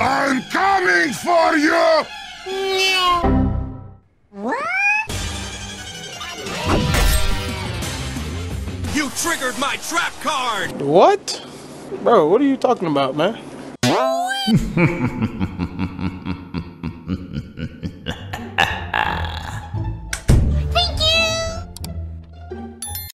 I'm coming for you! No. What? You triggered my trap card! What? Bro, what are you talking about, man?